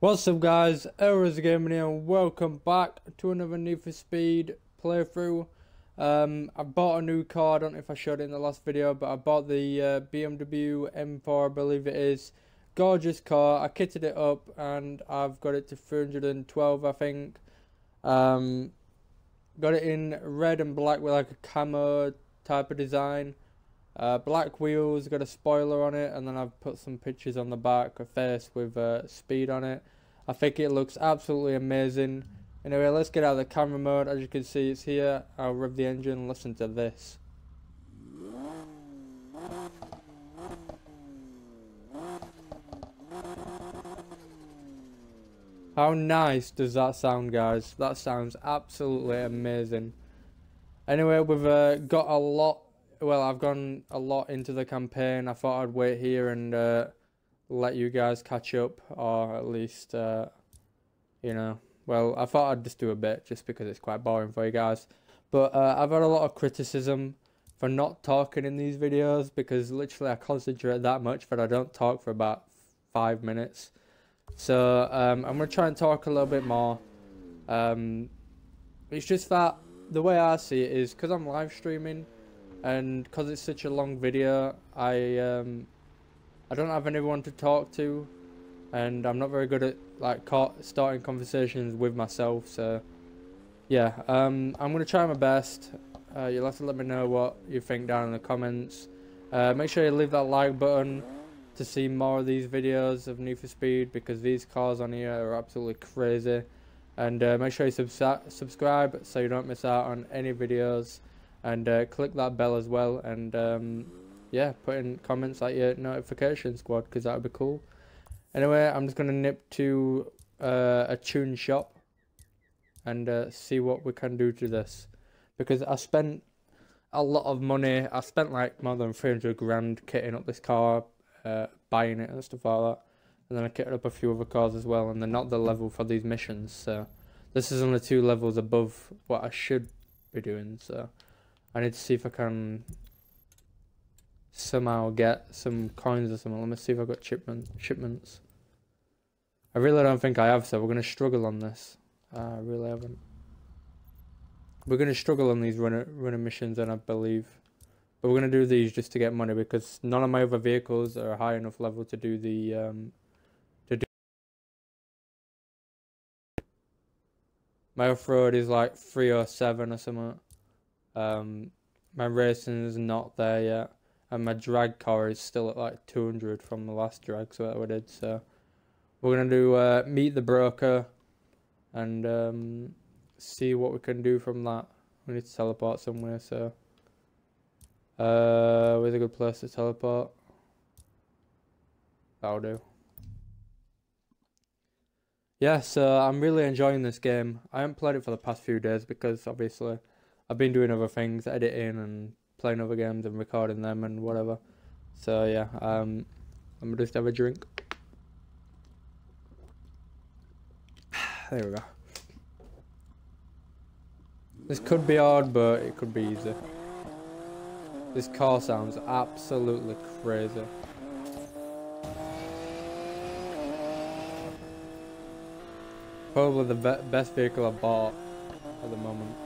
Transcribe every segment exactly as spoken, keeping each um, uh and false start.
What's up guys, HELLRAISER Gaming here and welcome back to another Need for Speed playthrough. Um, I bought a new car, I don't know if I showed it in the last video, but I bought the uh, B M W M four, I believe it is. Gorgeous car, I kitted it up and I've got it to three hundred twelve I think. Um, got it in red and black with like a camo type of design. Uh, black wheels, got a spoiler on it, and then I've put some pictures on the back, a face with uh, speed on it. I think it looks absolutely amazing. Anyway, let's get out of the camera mode. As you can see, it's here. I'll rev the engine and listen to this. How nice does that sound, guys? That sounds absolutely amazing. Anyway, we've uh, got a lot. Well, I've gone a lot into the campaign. I thought I'd wait here and uh, let you guys catch up, or at least, uh, you know, well, I thought I'd just do a bit just because it's quite boring for you guys. But uh, I've had a lot of criticism for not talking in these videos because literally I concentrate that much that I don't talk for about five minutes. So um, I'm going to try and talk a little bit more. Um, it's just that the way I see it is because I'm live streaming, and because it's such a long video, I um, I don't have anyone to talk to, and I'm not very good at like starting conversations with myself. So yeah, um, I'm gonna try my best. Uh, you'll have to let me know what you think down in the comments. Uh, make sure you leave that like button to see more of these videos of Need for Speed because these cars on here are absolutely crazy. And uh, make sure you subs subscribe so you don't miss out on any videos. And uh, click that bell as well, and um, yeah, put in comments like your notification squad because that would be cool. Anyway, I'm just going to nip to uh, a tune shop and uh, see what we can do to this, because I spent a lot of money. I spent like more than three hundred grand kitting up this car, uh, buying it and stuff like that, and then I kitted up a few other cars as well, and they're not the level for these missions, so this is only two levels above what I should be doing, so I need to see if I can somehow get some coins or something. Let me see if I've got shipment, shipments. I really don't think I have, so we're going to struggle on this. Uh, I really haven't. We're going to struggle on these runner, runner missions, and I believe. But we're going to do these just to get money, because none of my other vehicles are high enough level to do the... Um, to do my off-road is like three oh seven or something. Um, my racing is not there yet, and my drag car is still at like two hundred from the last drag, so that we did. So we're gonna do uh, meet the broker and um, see what we can do from that. We need to teleport somewhere, so uh, where's a good place to teleport? That'll do. Yeah, so I'm really enjoying this game. I haven't played it for the past few days because obviously I've been doing other things, editing and playing other games and recording them and whatever. So yeah, um, I'm gonna just have a drink. There we go. This could be hard, but it could be easy. This car sounds absolutely crazy. Probably the be best vehicle I bought at the moment.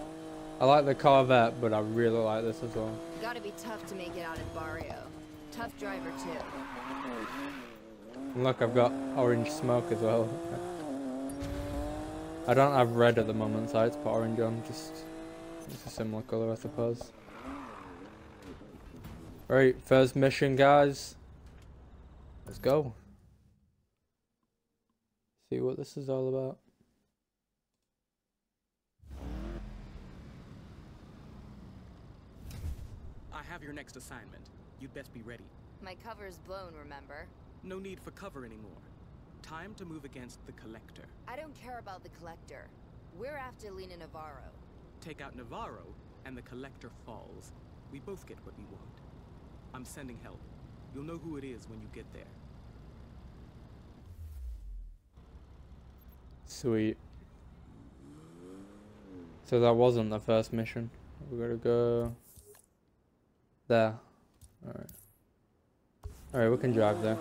I like the Corvette, but I really like this as well. Gotta be tough to make it out at Barrio. Tough driver too. And look, I've got orange smoke as well. I don't have red at the moment, so I had to put orange on. Just it's a similar color, I suppose. Right, first mission, guys. Let's go. See what this is all about. Have your next assignment. You'd best be ready. My cover's blown, remember? No need for cover anymore. Time to move against the Collector. I don't care about the Collector. We're after Lena Navarro. Take out Navarro, and the Collector falls. We both get what we want. I'm sending help. You'll know who it is when you get there. Sweet. So that wasn't the first mission. We gotta go... there. Alright. Alright, we can drive there.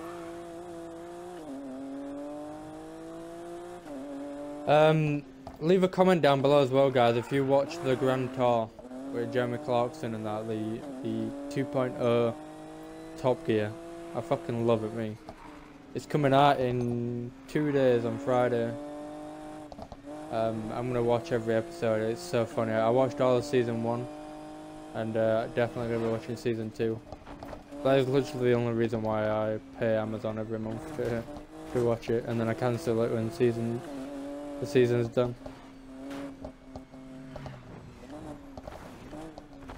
Um, leave a comment down below as well, guys, if you watch the Grand Tour with Jeremy Clarkson and that, the, the two point oh Top Gear. I fucking love it, me. It's coming out in two days on Friday. Um, I'm going to watch every episode. It's so funny. I watched all of season one. And uh, definitely going to be watching season two. That is literally the only reason why I pay Amazon every month to, to watch it. And then I cancel it when season the season's done.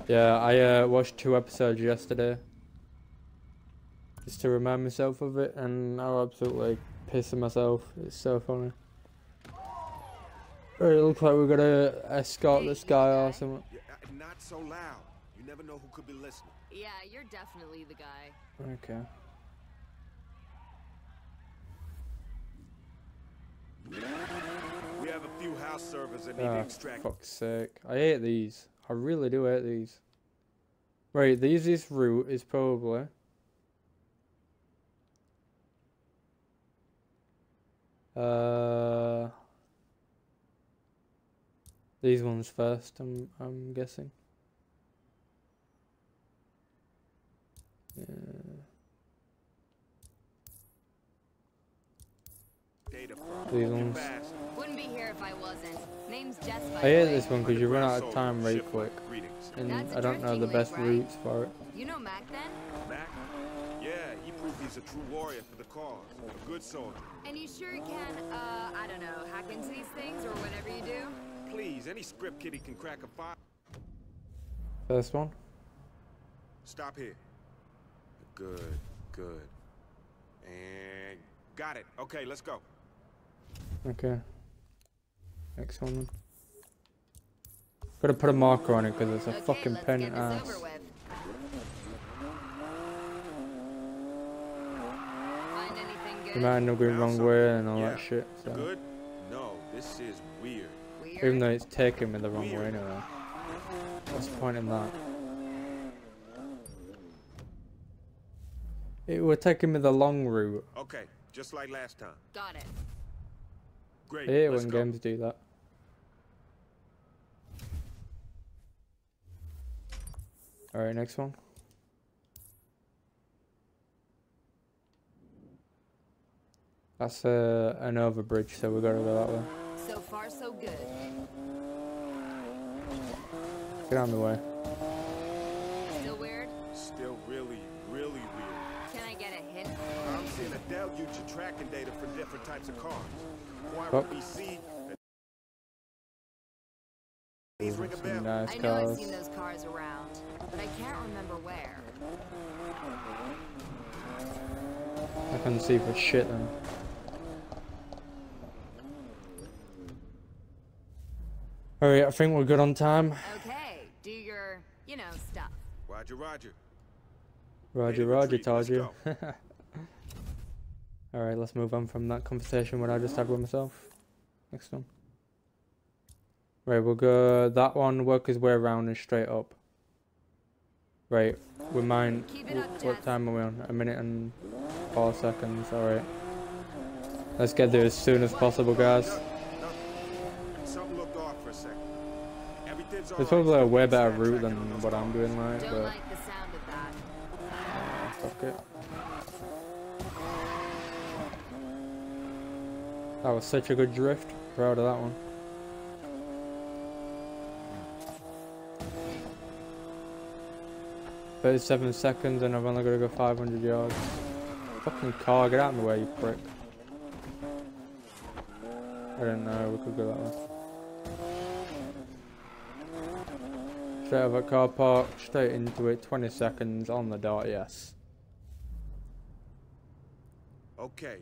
Yeah, I uh, watched two episodes yesterday. Just to remind myself of it, and I was absolutely pissing myself. It's so funny. It looks like we're gonna escort this guy or something. Not so loud. You never know who could be listening. Yeah, you're definitely the guy. Okay. We have a few house servers that need to extract. Fuck's sake. I hate these. I really do hate these. Right, the easiest route is probably. Uh, these ones first. I'm I'm guessing. Yeah. These ones. Wouldn't be here if I wasn't. Name's Jess. I hate this one because you run out of time really quick, and I don't know the best routes for it. You know Mac then? Mac? Yeah, he proved he's a true warrior for the cause, a good soldier. And you sure can, uh, I don't know, hack into these things or whatever you do? Please, any script kitty can crack a fire. First one. Stop here. Good, good. And got it. Okay, let's go. Okay. Next one then. Gotta put a marker on it because it's a okay, fucking pain in the ass. You might end up going the wrong way and all yeah. that shit. So. Good? No, this is weird. Weird. Even though it's taking me the wrong weird. way anyway. What's the point in that? It were taking me the long route. Okay, just like last time. Got it. Great. I hate when go. games do that. Alright, next one. That's uh, an overbridge, so we gotta go that way. So far, so good. Get out of the way. Still weird? Still really, really weird. Can I get a hint? I'm seeing a deluge of tracking data for different types of cars. Fuck. These ring a bell. Nice cars. I know I've seen those cars around, but I can't remember where. I couldn't see for shit then. Alright, I think we're good on time. Okay, do your, you know, stuff. Roger, roger. Roger, roger, Tarja. Alright, let's move on from that conversation what I just had with myself. Next one. Right, we'll go that one, work his way around and straight up. Right, we mine. What time are we on? A minute and four seconds, alright. Let's get there as soon as possible, guys. There's probably a way better route than what I'm doing, right? But uh, fuck it. That was such a good drift. Proud of that one. thirty-seven seconds and I've only got to go five hundred yards. Fucking car, get out of my way, you prick. I don't know, we could go that way. Straight over car park, straight into it, twenty seconds on the dot, yes. Okay.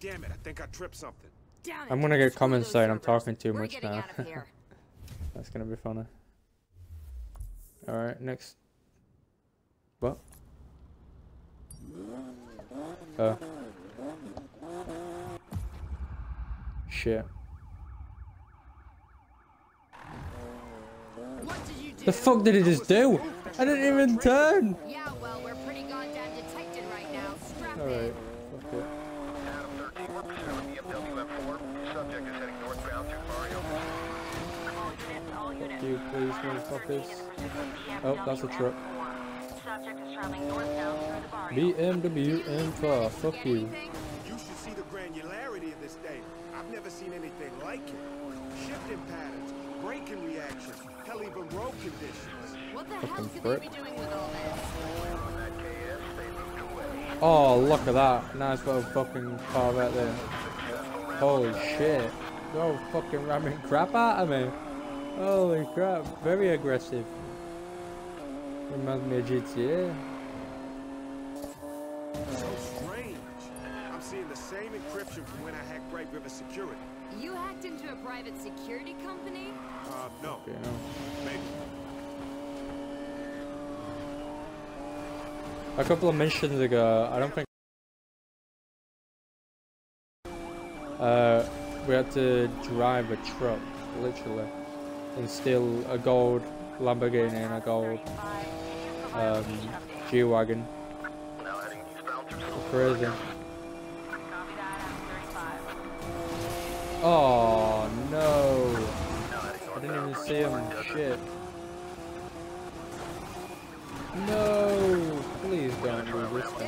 Damn it, I think I tripped something. Damn it, I'm gonna get comments saying I'm talking too much now. That's gonna be funny. Alright, next. What? Oh. Shit. What did you do? The fuck did he just do? I didn't even turn! Yeah, well, we're pretty goddamn detected right now. Strap in. Alright, fuck it. Adam thirteen, we're pursuing the M W M four. Subject you please, motherfuckers? Oh, that's a truck. B M W M four, fuck you. You should see the granularity of this thing. I've never seen anything like it. Shifting patterns, braking reactions, hell, even road conditions. What the hell could we be doing with all this? Oh, look at that. Nice little fucking car right there. Holy shit. You're fucking ramming crap out of me. Holy crap. Very aggressive. Reminds me of G T A. So strange. I'm seeing the same encryption from when I hacked Bright River Security. You hacked into a private security company? Uh, no. Okay, no. Maybe. A couple of missions ago, I don't think uh, we had to drive a truck, literally, and steal a gold Lamborghini and a gold um, G-Wagon. Crazy. Oh no! I didn't even see him. Shit. No! Please don't do this to me.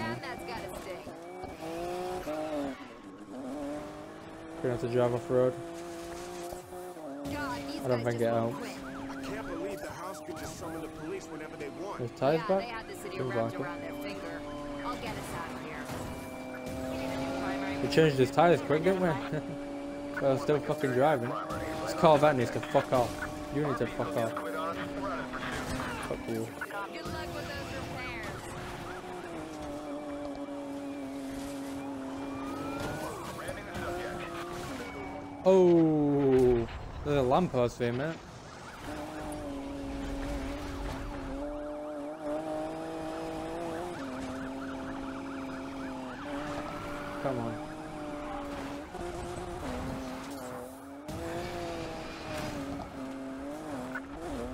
Gonna have to drive off road. I don't think it helps. There's ties back? We changed his tires quick, didn't we? But I'm still fucking driving. This Corvette needs to fuck off. You need to fuck off. Fuck you. Oh, there's a lamppost there, man. Come on.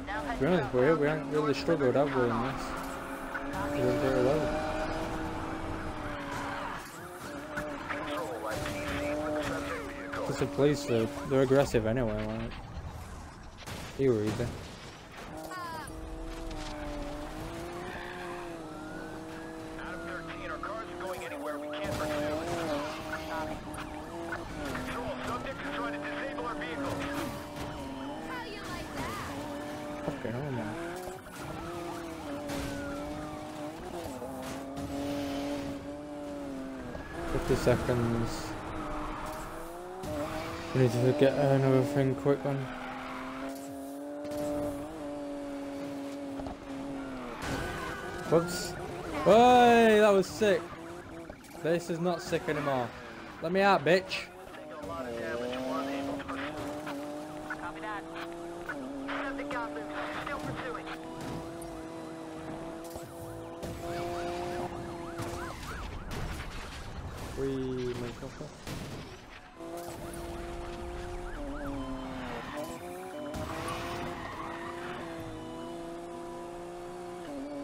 To be honest, boy, we haven't really struggled, have we, in this? We didn't do it well. It's the police, though. They're aggressive anyway, right? You were either. fifty seconds. We need to get another thing quick one. Whoops. Hey, that was sick. This is not sick anymore. Let me out, bitch.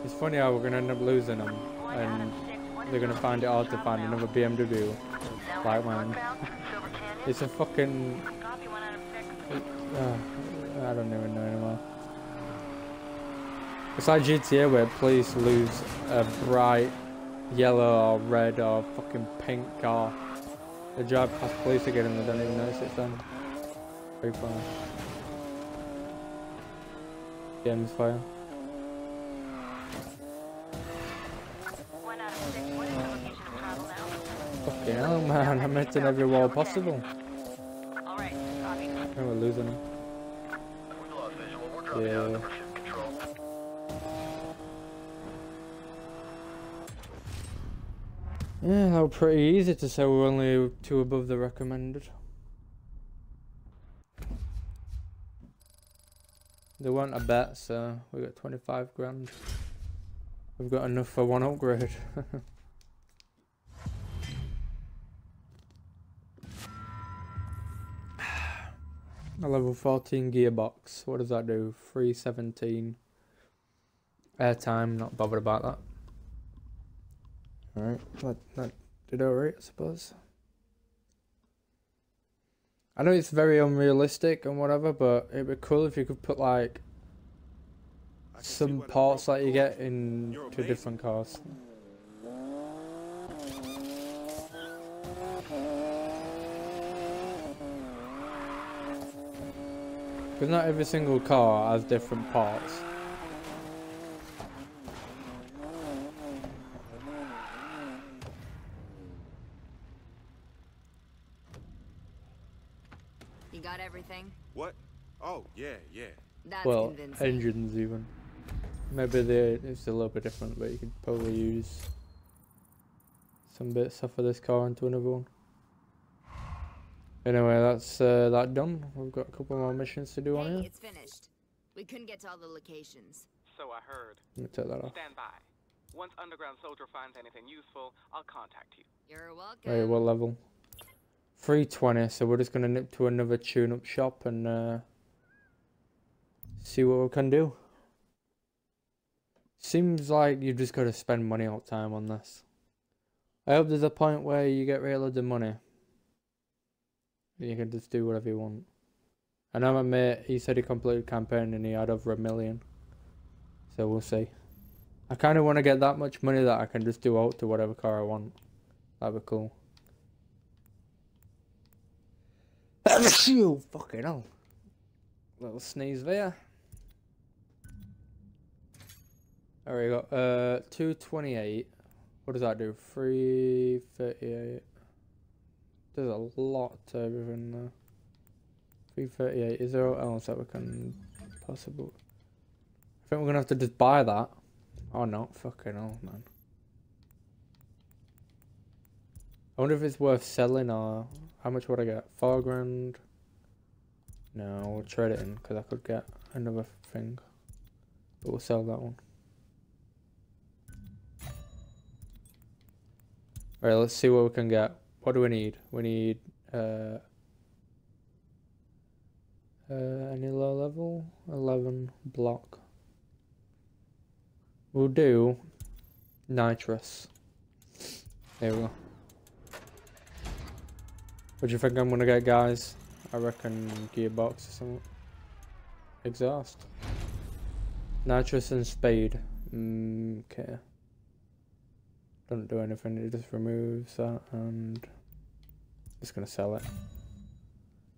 It's funny how we're going to end up losing them and they're going to find it hard to find another B M W like mine. It's a fucking... Uh, I don't even know anymore. It's like G T A where police lose a bright yellow or red or fucking pink car. They drive past police again and they don't even notice it's them. Very fun. Game's fire. Fucking hell, man, I'm hitting every wall possible. And we're losing them. Yeah. Yeah, that was pretty easy to say we're only two above the recommended. They weren't a bet, so we got twenty-five grand. We've got enough for one upgrade. A level fourteen gearbox. What does that do? three seventeen. Airtime, not bothered about that. Alright, that, that did alright, I suppose. I know it's very unrealistic and whatever, but it'd be cool if you could put like some parts that you get in two different cars. Because not every single car has different parts. You got everything? What? Oh, yeah, yeah. That's well, convincing. Engines even. Maybe they, it's a little bit different, but you could probably use some bits off of this car into another one. Anyway, that's uh, that done. We've got a couple more missions to do hey, on here. It's finished. We couldn't get to all the locations. So I heard. Let me take that off. Stand by. Once Underground Soldier finds anything useful, I'll contact you. You're welcome. Hey, what level? three twenty. So we're just gonna nip to another tune-up shop and uh, see what we can do. Seems like you've just got to spend money all the time on this. I hope there's a point where you get rid of the money. You can just do whatever you want. I know my mate, he said he completed campaign and he had over a million. So we'll see. I kind of want to get that much money that I can just do out to whatever car I want. That'd be cool. You fucking hell. Little sneeze there. Alright, we got uh, two twenty-eight. What does that do? three thirty-eight. There's a lot to everything there. three thirty-eight. Is there else that we can possibly... I think we're going to have to just buy that. Oh no, fucking hell, man. I wonder if it's worth selling or... How much would I get? Four grand? No, we'll trade it in because I could get another thing. But we'll sell that one. Alright, let's see what we can get. What do we need? We need uh, uh, any low level? eleven block. We'll do nitrous. There we go. What do you think I'm gonna get, guys? I reckon gearbox or something. Exhaust. Nitrous and speed. Mm, okay. Doesn't do anything, it just removes that and... Just gonna sell it.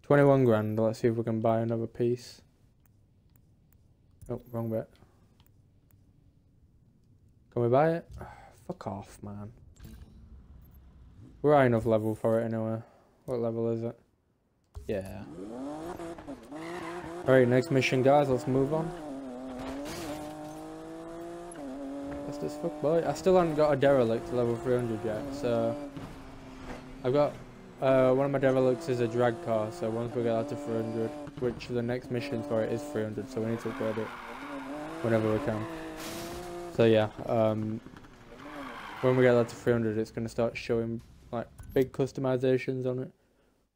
twenty-one grand, let's see if we can buy another piece. Oh, wrong bit. Can we buy it? Oh, fuck off, man. We're high enough level for it anyway. What level is it? Yeah. Alright, next mission, guys, let's move on. This fuck boy. I still haven't got a derelict to level three hundred yet, so I've got uh, one of my derelicts is a drag car, so once we get that to three hundred, which the next mission for it is three hundred, so we need to upgrade it whenever we can. So yeah, um, when we get that to three hundred, it's going to start showing like big customizations on it,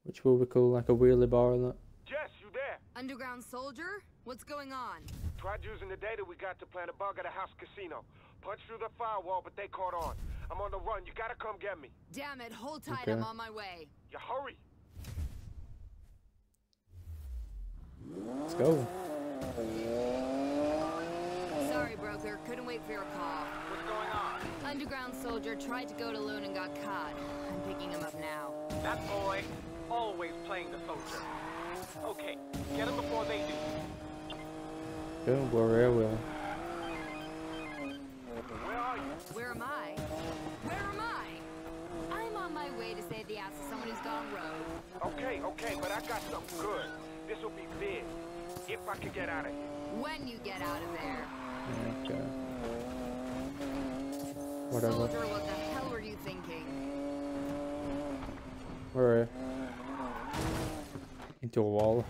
which will be cool, like a wheelie bar and that. Jess, you there? Underground Soldier? What's going on? Tried using the data we got to plan a bug at a house casino. Punched through the firewall, but they caught on. I'm on the run. You gotta come get me. Damn it. Hold tight. Okay. I'm on my way. You hurry. Let's go. Sorry, broker. Couldn't wait for your call. What's going on? Underground Soldier tried to go it alone and got caught. I'm picking him up now. That boy always playing the soldier. Okay. Get him before they do. Don't worry, I will. Where are you? Where am I? Where am I? I'm on my way to save the ass of someone who's gone rogue. Okay, okay, but I got something good. This will be big. If I can get out of here. When you get out of there. Okay. Whatever. Soldier, what the hell were you thinking? We're into a wall.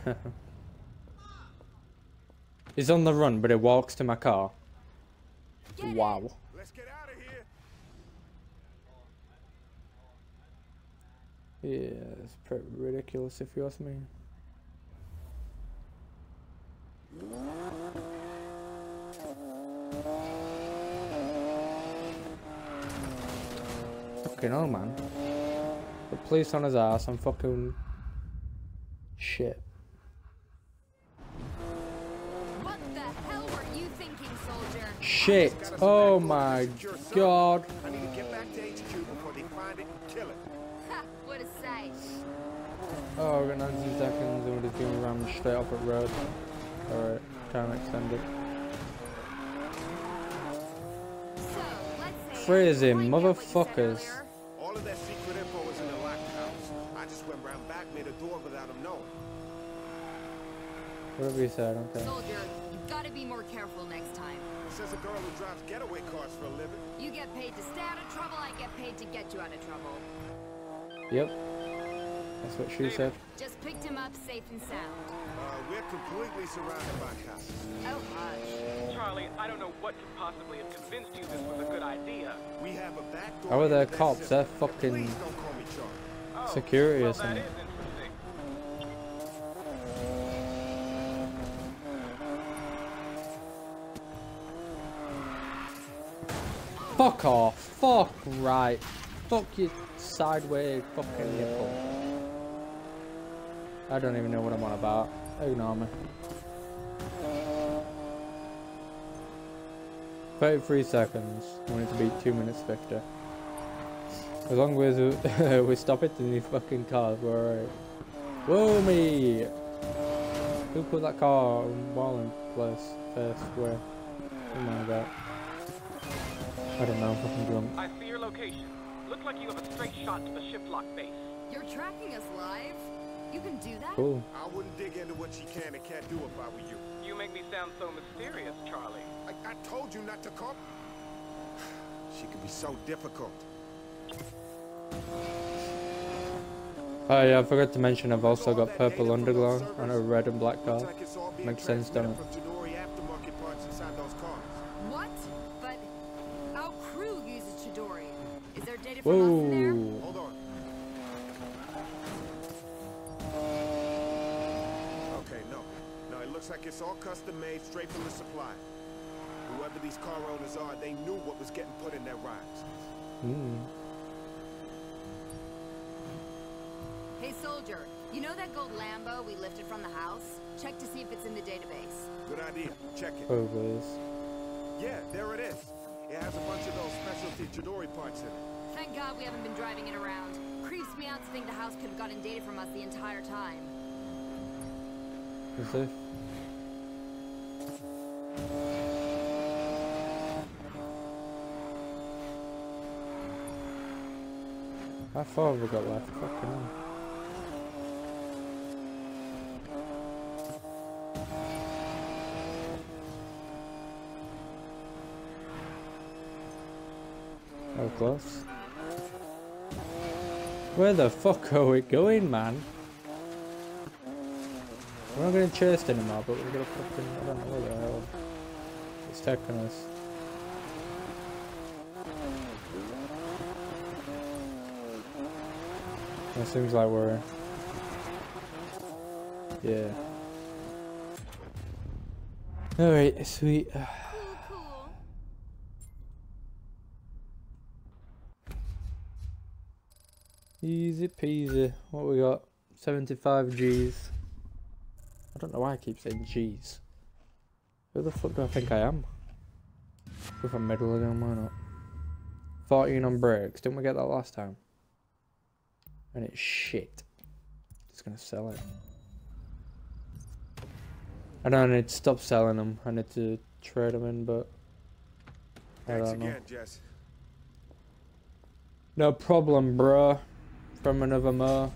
He's on the run, but he walks to my car. Get wow. It. Let's get out of here. Yeah, it's pretty ridiculous if you ask me. Fucking hell, man. The police on his ass, I'm fucking shit. What the hell were you thinking, son? shit. Oh my god. I need to get back to H Q before they find it and kill it. What a sight. Oh, we've got ninety seconds and we're just gonna ram straight off at road. Alright, try and extend it. Crazy motherfuckers. All of that secret info was in the locked house. I just went round back, made a door without him knowing. Whatever you said, okay. Soldier, you've got to be more careful next time. Says a girl who drives getaway cars for a living. You get paid to stay out of trouble, I get paid to get you out of trouble. Yep. That's what she said. Just picked him up safe and sound. Uh, we're completely surrounded by cops. Oh, gosh. Charlie, I don't know what could possibly have convinced you this was a good idea. We have a back door. How are there cops? They're fucking security or something. Fuck off. Fuck right. Fuck your sideways fucking nipple. I don't even know what I'm on about. Ignore me. thirty-three seconds. We need to beat two minutes fifty. As long as we, we stop it in these fucking cars, we're alright. Whoa me! Who put that car in Wallen place first where? Oh my god. I don't know, I'm fucking drunk. I see your location. Looks like you have a straight shot to the ship lock base. You're tracking us live? You can do that? Cool. I wouldn't dig into what she can and can't do if I were you. You make me sound so mysterious, Charlie. I, I told you not to come. She could be so difficult. Oh yeah, I forgot to mention I've also got purple underglow and a red and black car. Makes sense, doesn't it? What? But our crew uses Chidori. Is there data from us in there? Hold on. Okay, no. No, it looks like it's all custom made straight from the supply. Whoever these car owners are, they knew what was getting put in their rides. Mm. Hey soldier, you know that gold Lambo we lifted from the house? Check to see if it's in the database. Good idea. Check it. Oh, please. Yeah, there it is. It has a bunch of those specialty Chidori parts in it. Thank God we haven't been driving it around. Creeps me out to think the house could have gotten data from us the entire time. Is it? How far have we got left? Fucking hell. Oh, close. Where the fuck are we going, man? We're not getting chased anymore, but we're gonna fucking... I don't know where the hell it's taking us. It seems like we're... Yeah. Alright, sweet. Easy peasy. What we got? seventy-five G's. I don't know why I keep saying G's. Who the fuck do I think I am? If I'm middle again, why not? fourteen on brakes. Didn't we get that last time? And it's shit. Just gonna sell it. I don't need to stop selling them. I need to trade them in, but I don't know. No problem, bro. From another mo.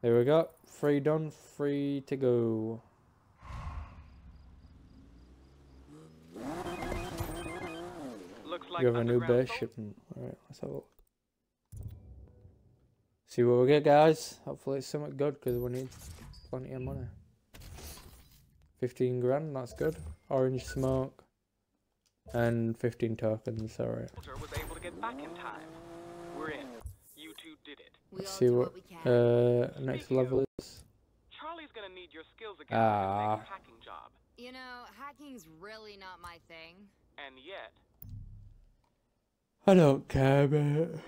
There we go. Three done, three to go. Looks like you have a new bear shipment. Alright, let's have a look. See what we get, guys. Hopefully it's somewhat good because we need plenty of money. fifteen grand, that's good. Orange smoke. And fifteen tokens, alright. Let's see what uh, next level is. Charlie's gonna need your skills again for the hacking job. You know, hacking's really not my thing. And yet I don't care about it.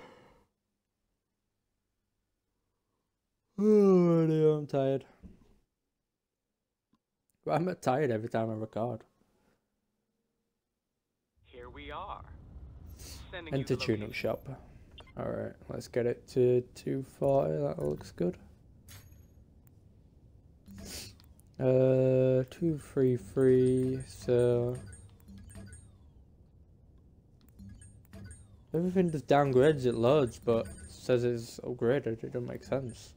Oh dear, I'm tired. But I'm tired every time I record. Here we are. Sending Enter tune-up shop. Alright, let's get it to two forty. That looks good. Uh, two thirty-three, so... Everything just downgrades it loads, but says it's upgraded. It doesn't make sense.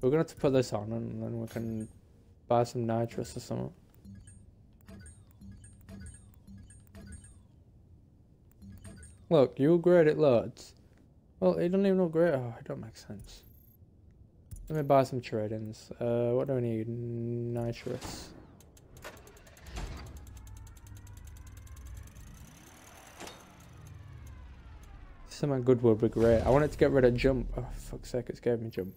We're gonna have to put this on and then we can buy some nitrous or something. Look, you upgrade it loads. Well, it doesn't even upgrade. Oh, it don't make sense. Let me buy some trade-ins. Uh, what do I need? Nitrous. My Goodwood would be great. I wanted to get rid of jump. Oh, fuck's sake, it's gave me jump.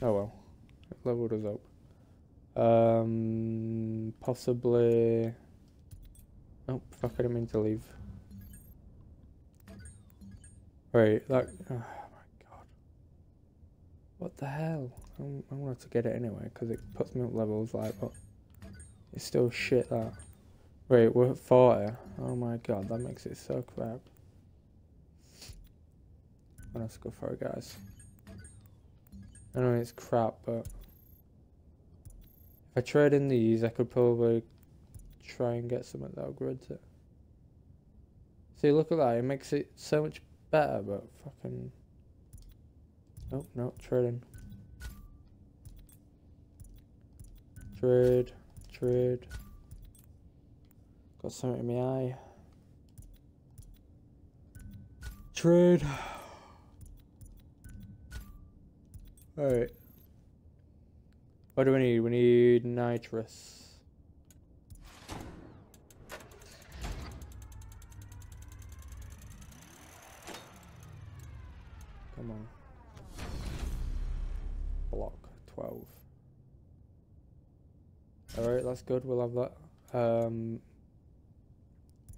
Oh well. It leveled us up. Um, possibly. Oh, fuck, I didn't mean to leave. Wait, that. Oh my god. What the hell? I'm, I wanted to get it anyway because it puts me up levels, like, but it's still shit that. Wait, we're at forty. Oh my god, that makes it so crap. Let's go for it, guys. I know it's crap, but if I trade in these, I could probably try and get something that upgrades it. See, look at that, it makes it so much better, but fucking. Oh, no, trade in. Trade, trade. Got something in my eye. Trade. Alright. What do we need? We need nitrous. Come on. Block twelve. Alright, that's good. We'll have that. Um,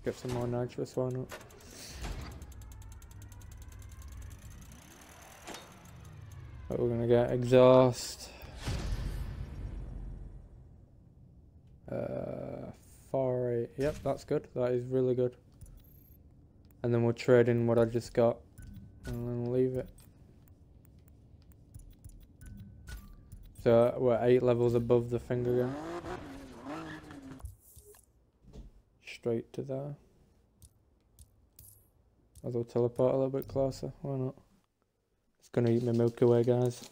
get some more nitrous, why not? But we're gonna get exhaust. Uh, four eight. Yep, that's good. That is really good. And then we'll trade in what I just got and then leave it. So we're eight levels above the finger gun. Straight to there. I'll teleport a little bit closer. Why not? It's gonna eat my Milky Way, guys.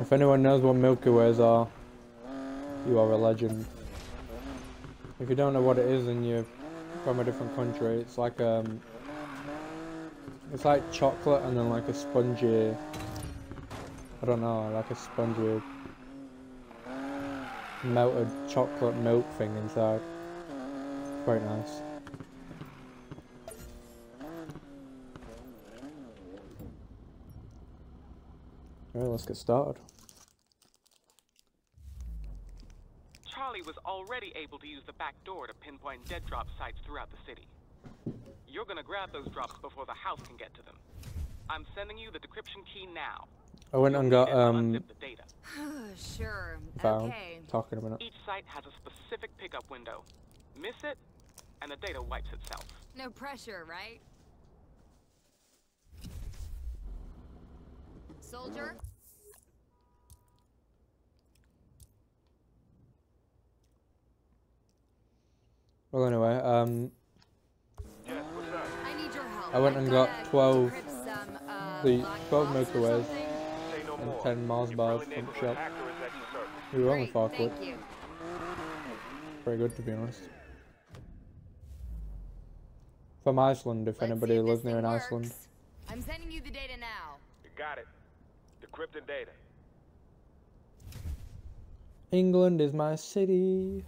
If anyone knows what Milky Ways are, you are a legend. If you don't know what it is and you're from a different country, it's like um it's like chocolate and then like a spongy, I don't know, like a spongy melted chocolate milk thing inside. Quite nice. Alright, let's get started. Charlie was already able to use the back door to pinpoint dead drop sites throughout the city. You're gonna grab those drops before the house can get to them. I'm sending you the decryption key now. I went and got um. Sure. Okay. Talking a minute. Each site has a specific pickup window. Miss it, and the data wipes itself. No pressure, right? Soldier. Well, anyway, um. I went and got twelve, the twelve Milky Ways and ten Mars bars from the shop. We were only four quid. Pretty good, to be honest. From Iceland, if anybody lives near in Iceland. I'm sending you the data now. You got it. Decrypted data. England is my city.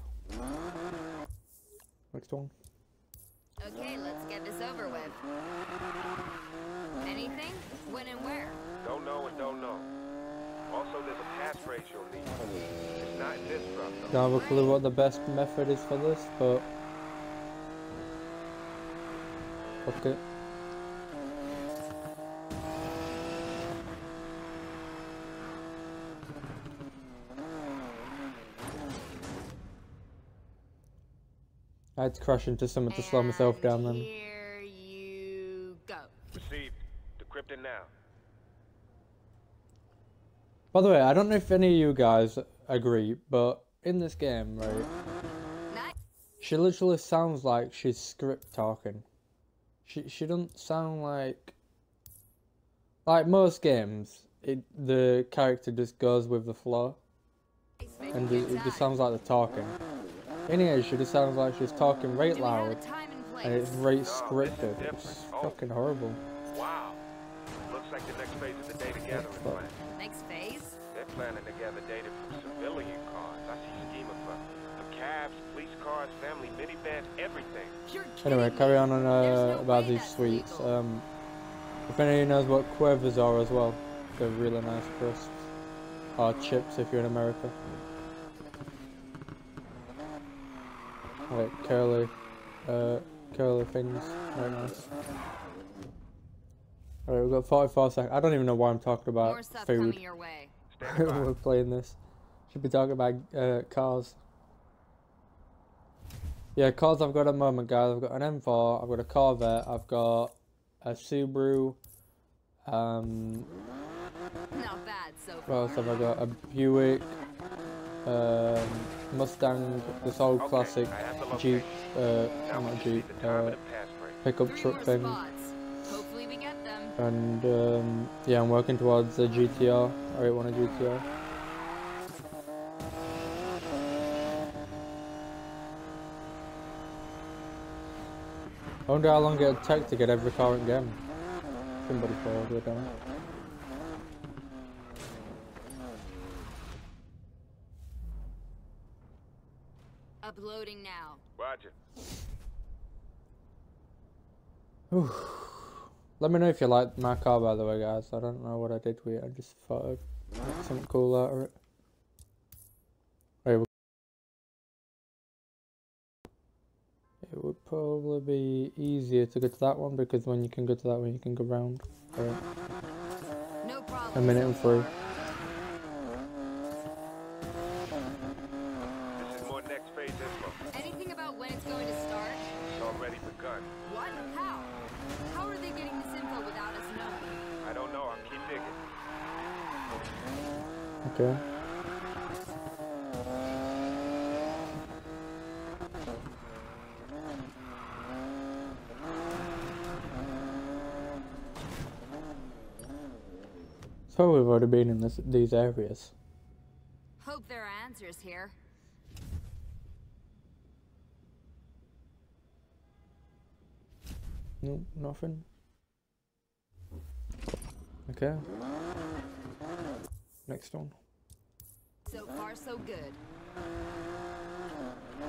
Next one. Okay, let's get this over with. Anything? When and where? Don't know and don't know. Also, there's a pass rate you'll need. It's not this rough, though. Don't have a clue what the best method is for this, but okay. I had to crash into someone to slow myself down then. Here you go. Received. Decrypting now. By the way, I don't know if any of you guys agree, but in this game, right, nice. She literally sounds like she's script talking. She she doesn't sound like like most games. It the character just goes with the flow, and it, it just sounds like they're talking. In here, she just sounds like she's talking right loud, and it's right scripted. It's fucking horrible. Wow. Looks like the next phase of the data gathering plan. Next phase? They're planning to gather data from civilian cars. I see schema for, for cabs, police cars, family minivans, everything. Anyway, carry on on uh, about these sweets. Um, if anybody knows what Quavers are as well, they're really nice crisps. Or chips if you're in America. Like curly, uh, curly things, very nice. Alright, we've got forty-four seconds. I don't even know why I'm talking about food when we're playing this. Should be talking about uh, cars. Yeah, cars I've got at the moment, guys. I've got an M four, I've got a Corvette, I've got a Subaru. Um, Not bad so far. What else have I got? A Buick. Um, Mustang, this old okay, classic Jeep, uh, not Jeep, uh, pickup truck thing, we get them. And um, yeah, I'm working towards a G T R, I want a G T R. I wonder how long it'll take to get every car in game. Somebody forward, we're done. Uploading now. Roger. Whew. Let me know if you like my car, by the way, guys. I don't know what I did with it. I just thought I'd make something cool out of it. It would probably be easier to go to that one, because when you can go to that one, you can go round. Right. No problem. A minute and three. Okay. So we've already been in this, these areas. Hope there are answers here. Nope, nothing. Okay. Next one. So far, so good.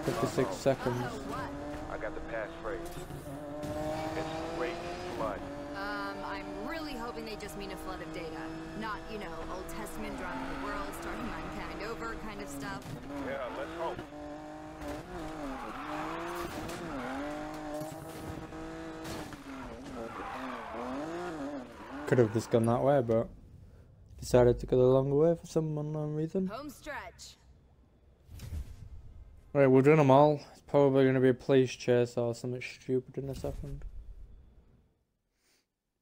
fifty-six seconds. I got the passphrase. It's great flood. Um, I'm really hoping they just mean a flood of data, not you know Old Testament drama of the world starting mankind over kind of stuff. Yeah, let's hope. Could have just gone that way, but decided to go the long way for some unknown reason. Home stretch. Right, we've done them all. It's probably going to be a police chase or something stupid in a second.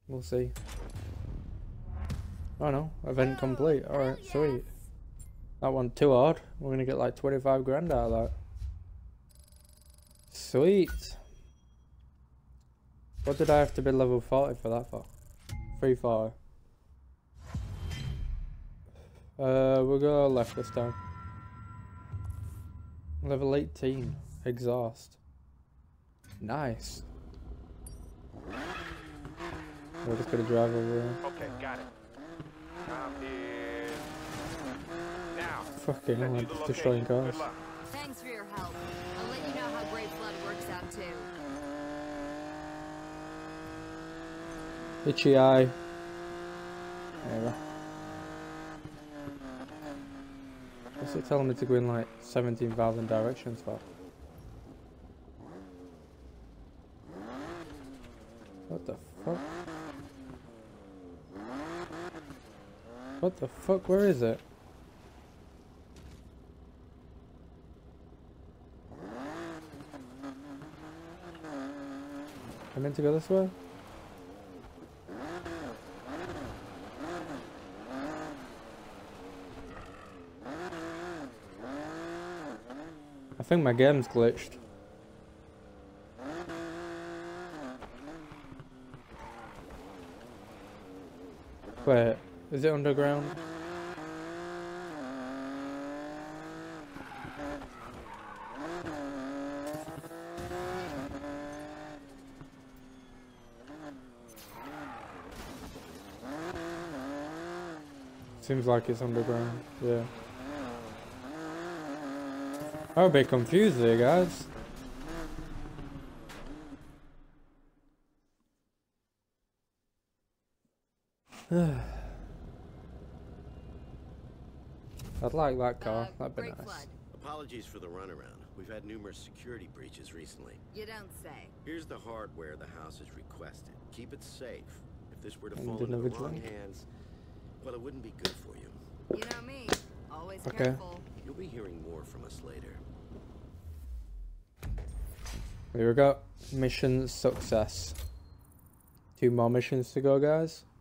We'll see. Oh no, event complete. Alright, sweet. That one too hard. We're going to get like twenty-five grand out of that. Sweet. What did I have to be level forty for that for? three forty. Uh, we'll go left this time. Level eighteen, exhaust. Nice. We're just gonna drive over here. Okay, got it. Time is now. Fucking hell, I'm just destroying cars. Thanks for your help. I'll let you know how great blood works out too. Itchy eye. There we go. it telling me to go in like seventeen thousand directions for? What the fuck? What the fuck? Where is it? I meant to go this way? I think my game's glitched. Wait, is it underground? Seems like it's underground, yeah. I'm a bit confused there, guys. I'd like that car, that'd be nice. Apologies for the runaround. We've had numerous security breaches recently. You don't say. Here's the hardware the house has requested. Keep it safe. If this were to fall into the wrong hands, well, it wouldn't be good for you. You know me. Always careful. You'll be hearing more from us later. Here we go. Mission success. Two more missions to go, guys.